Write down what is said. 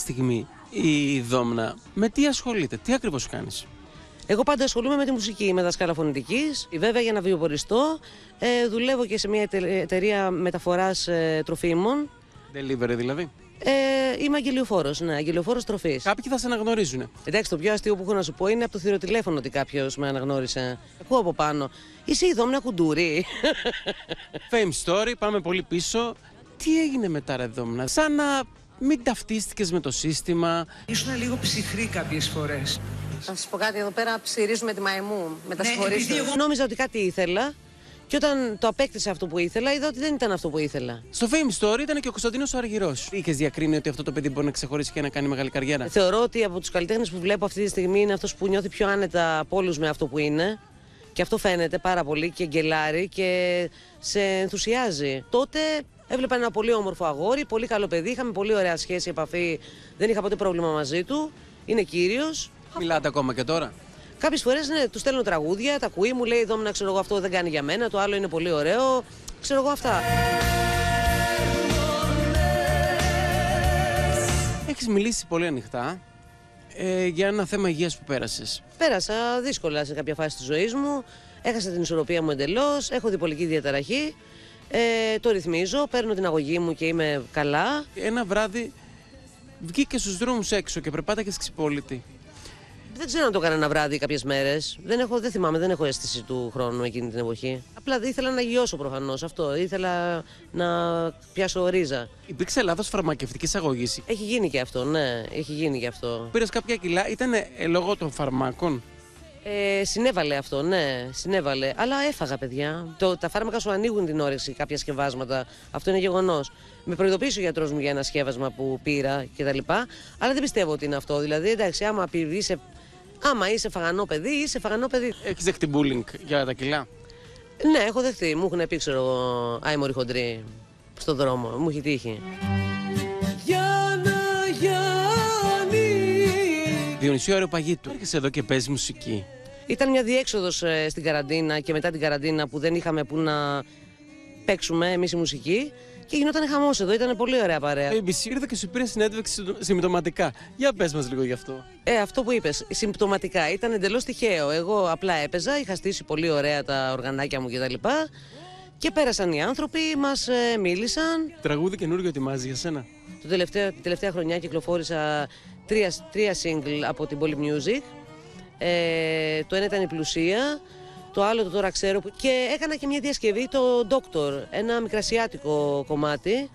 στιγμή η Δόμνα με τι ασχολείται, τι ακριβώς κάνεις? Εγώ πάντα ασχολούμαι με τη μουσική, με δασκάλα φωνητικής. Βέβαια, για να βιοποριστώ, δουλεύω και σε μια εταιρεία μεταφοράς τροφίμων. Delivery δηλαδή. Είμαι αγγελιοφόρος, ναι, αγγελιοφόρος τροφής. Κάποιοι θα σε αναγνωρίζουν. Εντάξει, το πιο αστείο που έχω να σου πω είναι από το θηροτηλέφωνο ότι κάποιος με αναγνώρισε. Ακούω από πάνω. Είσαι η Δόμνα Κουντούρη. Fame Story, πάμε πολύ πίσω. Τι έγινε μετά, ρε Δόμνα? Σαν να μην ταυτίστηκες με το σύστημα. Ήσουν λίγο ψυχρή κάποιες φορές. Να σας πω κάτι, εδώ πέρα ψηρίζουμε τη μαϊμού. Με τα συγχωρείτε. Νόμιζα ότι κάτι ήθελα. Και όταν το απέκτησα αυτό που ήθελα, είδα ότι δεν ήταν αυτό που ήθελα. Στο Fame Story ήταν και ο Κωνσταντίνος Αργυρός. Είχες διακρίνει ότι αυτό το παιδί μπορεί να ξεχωρίσει και να κάνει μεγάλη καριέρα? Θεωρώ ότι από τους καλλιτέχνες που βλέπω αυτή τη στιγμή είναι αυτός που νιώθει πιο άνετα από όλους με αυτό που είναι. Και αυτό φαίνεται πάρα πολύ και γκελάρει και σε ενθουσιάζει. Τότε έβλεπα ένα πολύ όμορφο αγόρι, πολύ καλό παιδί. Είχαμε πολύ ωραία σχέση, επαφή. Δεν είχα ποτέ πρόβλημα μαζί του. Είναι κύριος. Μιλάτε ακόμα και τώρα? Κάποιες φορές ναι, του στέλνω τραγούδια, τα ακούει, μου λέει: Δόμνα, ξέρω εγώ, αυτό δεν κάνει για μένα, το άλλο είναι πολύ ωραίο. Ξέρω εγώ αυτά. Έχεις μιλήσει πολύ ανοιχτά για ένα θέμα υγείας που πέρασες. Πέρασα δύσκολα σε κάποια φάση της ζωής μου. Έχασα την ισορροπία μου εντελώς. Έχω διπολική διαταραχή. Το ρυθμίζω, παίρνω την αγωγή μου και είμαι καλά. Ένα βράδυ βγήκε στους δρόμους έξω και περπάταγες ξυπόλυτη. Δεν ξέρω αν το έκανα ένα βράδυ κάποιες μέρες. Δεν θυμάμαι, δεν έχω αίσθηση του χρόνου εκείνη την εποχή. Απλά ήθελα να γιώσω προφανώς αυτό. Ήθελα να πιάσω ρίζα. Υπήρξε λάθος φαρμακευτικής αγωγής. Έχει γίνει και αυτό, ναι. Έχει γίνει και αυτό. Πήρες κάποια κιλά, ήταν λόγω των φαρμάκων? Συνέβαλε αυτό, ναι. Συνέβαλε. Αλλά έφαγα, παιδιά. Τα φάρμακα σου ανοίγουν την όρεξη, κάποια σκευάσματα. Αυτό είναι γεγονός. Με προειδοποίησε ο γιατρός μου για ένα σκεύασμα που πήρα κτλ. Αλλά δεν πιστεύω ότι είναι αυτό. Δηλαδή, εντάξει, άμα είσαι φαγανό παιδί, είσαι φαγανό παιδί. Έχεις δεχτεί μπούλινγκ για τα κιλά? Ναι, έχω δεχτεί. Μου έχουν πει, ξέρω εγώ, άιμοροι χοντροί στον δρόμο. Μου έχει τύχει. Διονυσίου Αεροπαγίτου, έρχεσαι εδώ και παίζει μουσική. Ήταν μια διέξοδος στην καραντίνα και μετά την καραντίνα που δεν είχαμε που να παίξουμε εμείς η μουσική. Και γινόταν χαμός εδώ, ήταν πολύ ωραία παρέα. ABC ήρθε και σου πήρε συνέντευξη συμπτωματικά. Για πες μας λίγο γι' αυτό. Αυτό που είπες, συμπτωματικά, ήταν εντελώς τυχαίο. Εγώ απλά έπαιζα, είχα στήσει πολύ ωραία τα οργανάκια μου κτλ. Και πέρασαν οι άνθρωποι, μας μίλησαν. Τραγούδι καινούργιο ετοιμάζει για σένα? Την τελευταία χρονιά κυκλοφόρησα τρία single από την Poly Music. Το ένα ήταν η Πλουσία. Το άλλο το τώρα ξέρω και έκανα και μια διασκευή, το Doctor, ένα μικρασιάτικο κομμάτι.